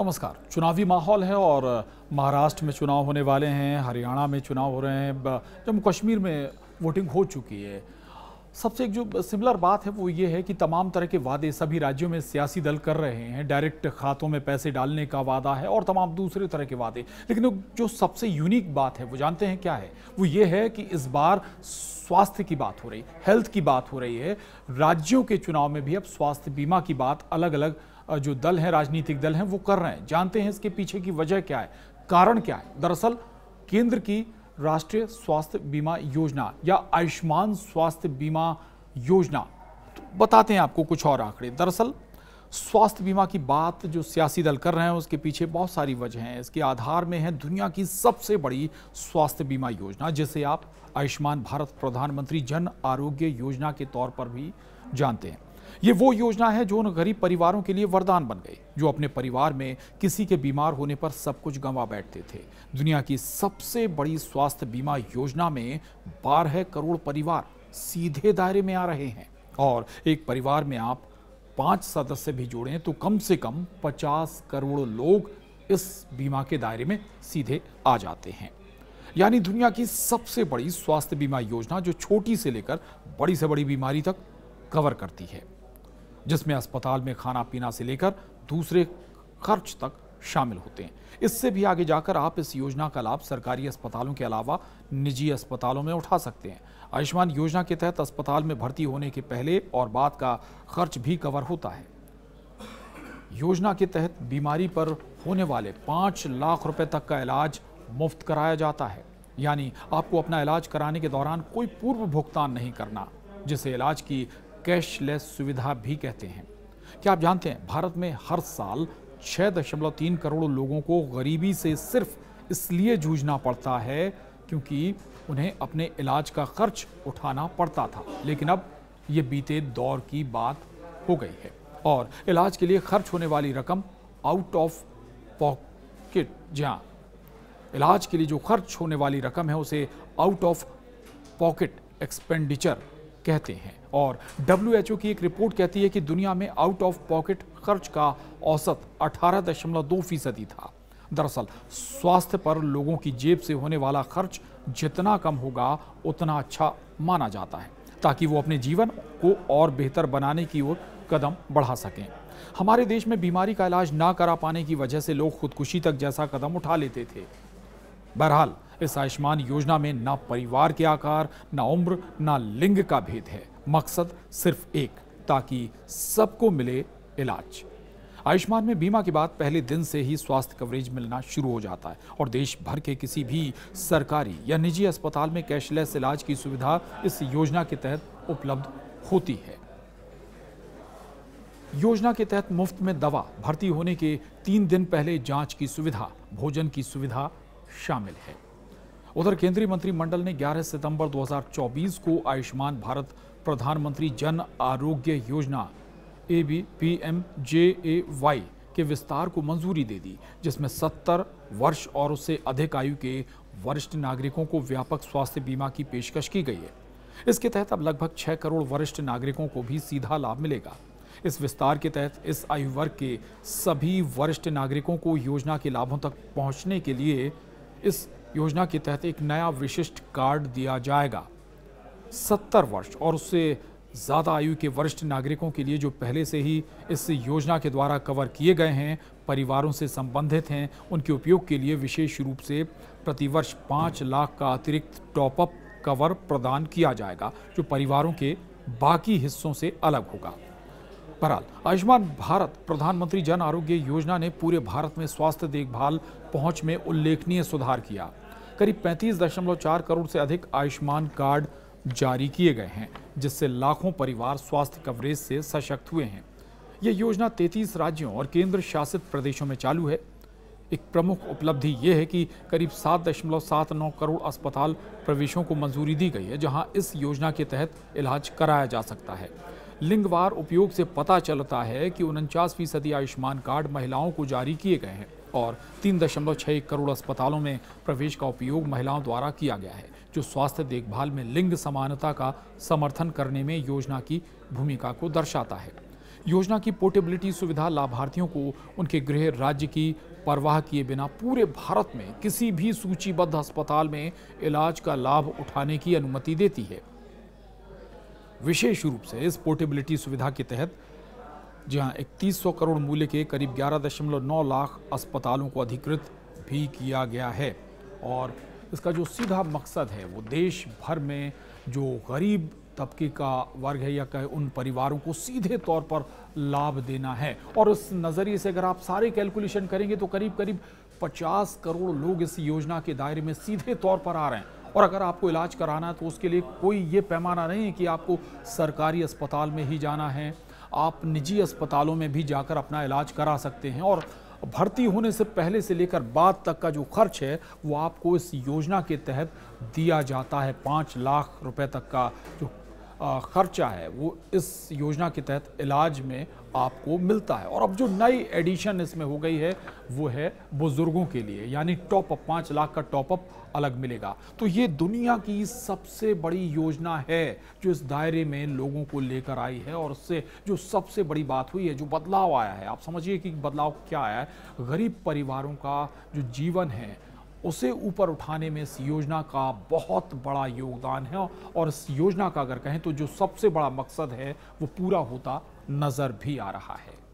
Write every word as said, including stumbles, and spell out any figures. नमस्कार। चुनावी माहौल है और महाराष्ट्र में चुनाव होने वाले हैं, हरियाणा में चुनाव हो रहे हैं, जम्मू कश्मीर में वोटिंग हो चुकी है। सबसे एक जो सिमिलर बात है वो ये है कि तमाम तरह के वादे सभी राज्यों में सियासी दल कर रहे हैं। डायरेक्ट खातों में पैसे डालने का वादा है और तमाम दूसरे तरह के वादे, लेकिन जो सबसे यूनिक बात है वो जानते हैं क्या है? वो ये है कि इस बार स्वास्थ्य की बात हो रही, हेल्थ की बात हो रही है। राज्यों के चुनाव में भी अब स्वास्थ्य बीमा की बात अलग अलग जो दल हैं, राजनीतिक दल हैं, वो कर रहे हैं। जानते हैं इसके पीछे की वजह क्या है, कारण क्या है। दरअसल केंद्र की राष्ट्रीय स्वास्थ्य बीमा योजना या आयुष्मान स्वास्थ्य बीमा योजना, तो बताते हैं आपको कुछ और आंकड़े। दरअसल स्वास्थ्य बीमा की बात जो सियासी दल कर रहे हैं उसके पीछे बहुत सारी वजह हैं। इसके आधार में है दुनिया की सबसे बड़ी स्वास्थ्य बीमा योजना, जिसे आप आयुष्मान भारत प्रधानमंत्री जन आरोग्य योजना के तौर पर भी जानते हैं। ये वो योजना है जो उन गरीब परिवारों के लिए वरदान बन गई जो अपने परिवार में किसी के बीमार होने पर सब कुछ गंवा बैठते थे। दुनिया की सबसे बड़ी स्वास्थ्य बीमा योजना में बारह करोड़ परिवार सीधे दायरे में आ रहे हैं और एक परिवार में आप पांच सदस्य भी जोड़ें तो कम से कम पचास करोड़ लोग इस बीमा के दायरे में सीधे आ जाते हैं। यानी दुनिया की सबसे बड़ी स्वास्थ्य बीमा योजना जो छोटी से लेकर बड़ी से बड़ी बीमारी तक कवर करती है, जिसमें अस्पताल में खाना पीना से लेकर दूसरे खर्च तक शामिल होते हैं। इससे भी आगे जाकर आप इस योजना का लाभ सरकारी अस्पतालों के अलावा निजी अस्पतालों में उठा सकते हैं। आयुष्मान योजना के तहत अस्पताल में भर्ती होने के पहले और बाद का खर्च भी कवर होता है। योजना के तहत बीमारी पर होने वाले पाँच लाख रुपए तक का इलाज मुफ्त कराया जाता है। यानी आपको अपना इलाज कराने के दौरान कोई पूर्व भुगतान नहीं करना, जिसे इलाज की कैशलेस सुविधा भी कहते हैं। क्या आप जानते हैं भारत में हर साल छह दशमलव तीन करोड़ लोगों को गरीबी से सिर्फ इसलिए जूझना पड़ता है क्योंकि उन्हें अपने इलाज का खर्च उठाना पड़ता था, लेकिन अब ये बीते दौर की बात हो गई है और इलाज के लिए खर्च होने वाली रकम आउट ऑफ पॉकेट, जहाँ इलाज के लिए जो खर्च होने वाली रकम है उसे आउट ऑफ पॉकेट एक्सपेंडिचर कहते हैं। और डब्ल्यू एच ओ की एक रिपोर्ट कहती है कि दुनिया में आउट ऑफ पॉकेट खर्च का औसत अठारह दशमलव दो फीसदी था। दरअसल स्वास्थ्य पर लोगों की जेब से होने वाला खर्च जितना कम होगा उतना अच्छा माना जाता है, ताकि वो अपने जीवन को और बेहतर बनाने की ओर कदम बढ़ा सकें। हमारे देश में बीमारी का इलाज ना करा पाने की वजह से लोग खुदकुशी तक जैसा कदम उठा लेते थे। बहरहाल इस आयुष्मान योजना में ना परिवार के आकार, ना उम्र, ना लिंग का भेद है। मकसद सिर्फ एक, ताकि सबको मिले इलाज। आयुष्मान में बीमा के बाद पहले दिन से ही स्वास्थ्य कवरेज मिलना शुरू हो जाता है और देश भर के किसी भी सरकारी या निजी अस्पताल में कैशलेस इलाज की सुविधा इस योजना के तहत उपलब्ध होती है। योजना के तहत मुफ्त में दवा, भर्ती होने के तीन दिन पहले जाँच की सुविधा, भोजन की सुविधा शामिल है। उधर केंद्रीय मंत्रिमंडल ने ग्यारह सितंबर दो हज़ार चौबीस को आयुष्मान भारत प्रधानमंत्री जन आरोग्य योजना A B P M J A Y के विस्तार को मंजूरी दे दी, जिसमें सत्तर वर्ष और उससे अधिक आयु के वरिष्ठ नागरिकों को व्यापक स्वास्थ्य बीमा की पेशकश की गई है। इसके तहत अब लगभग छह करोड़ वरिष्ठ नागरिकों को भी सीधा लाभ मिलेगा। इस विस्तार के तहत इस आयु वर्ग के सभी वरिष्ठ नागरिकों को योजना के लाभों तक पहुंचने के लिए इस योजना के तहत एक नया विशिष्ट कार्ड दिया जाएगा। सत्तर वर्ष और उससे ज़्यादा आयु के वरिष्ठ नागरिकों के लिए जो पहले से ही इस योजना के द्वारा कवर किए गए हैं, परिवारों से संबंधित हैं, उनके उपयोग के लिए विशेष रूप से प्रतिवर्ष पाँच लाख का अतिरिक्त टॉपअप कवर प्रदान किया जाएगा, जो परिवारों के बाकी हिस्सों से अलग होगा। बहरहाल आयुष्मान भारत प्रधानमंत्री जन आरोग्य योजना ने पूरे भारत में स्वास्थ्य देखभाल पहुंच में उल्लेखनीय सुधार किया। करीब पैंतीस दशमलव चार करोड़ से अधिक आयुष्मान कार्ड जारी किए गए हैं, जिससे लाखों परिवार स्वास्थ्य कवरेज से सशक्त हुए हैं। ये योजना तैंतीस राज्यों और केंद्र शासित प्रदेशों में चालू है। एक प्रमुख उपलब्धि ये है कि करीब सात दशमलव सात नौ करोड़ अस्पताल प्रवेशों को मंजूरी दी गई है, जहाँ इस योजना के तहत इलाज कराया जा सकता है। लिंगवार उपयोग से पता चलता है कि उनचास फीसदी आयुष्मान कार्ड महिलाओं को जारी किए गए हैं और तीन दशमलव छह करोड़ अस्पतालों में प्रवेश का उपयोग महिलाओं द्वारा किया गया है, जो स्वास्थ्य देखभाल में लिंग समानता का समर्थन करने में योजना की भूमिका को दर्शाता है। योजना की पोर्टेबिलिटी सुविधा लाभार्थियों को उनके गृह राज्य की परवाह किए बिना पूरे भारत में किसी भी सूचीबद्ध अस्पताल में इलाज का लाभ उठाने की अनुमति देती है। विशेष रूप से इस पोर्टेबिलिटी सुविधा के तहत जहां इकतीस सौ करोड़ मूल्य के करीब ग्यारह दशमलव नौ लाख अस्पतालों को अधिकृत भी किया गया है और इसका जो सीधा मकसद है वो देश भर में जो गरीब तबके का वर्ग है या कहे उन परिवारों को सीधे तौर पर लाभ देना है। और उस नज़रिए से अगर आप सारे कैलकुलेशन करेंगे तो करीब करीब पचास करोड़ लोग इस योजना के दायरे में सीधे तौर पर आ रहे हैं। और अगर आपको इलाज कराना है तो उसके लिए कोई ये पैमाना नहीं है कि आपको सरकारी अस्पताल में ही जाना है, आप निजी अस्पतालों में भी जाकर अपना इलाज करा सकते हैं। और भर्ती होने से पहले से लेकर बाद तक का जो खर्च है वो आपको इस योजना के तहत दिया जाता है। पाँच लाख रुपए तक का जो खर्चा है वो इस योजना के तहत इलाज में आपको मिलता है। और अब जो नई एडिशन इसमें हो गई है वो है बुजुर्गों के लिए, यानी टॉपअप, पाँच लाख का टॉपअप अलग मिलेगा। तो ये दुनिया की सबसे बड़ी योजना है जो इस दायरे में लोगों को लेकर आई है। और उससे जो सबसे बड़ी बात हुई है, जो बदलाव आया है, आप समझिए कि बदलाव क्या आया है, गरीब परिवारों का जो जीवन है उसे ऊपर उठाने में इस योजना का बहुत बड़ा योगदान है। और इस योजना का अगर कहें तो जो सबसे बड़ा मकसद है वो पूरा होता नज़र भी आ रहा है।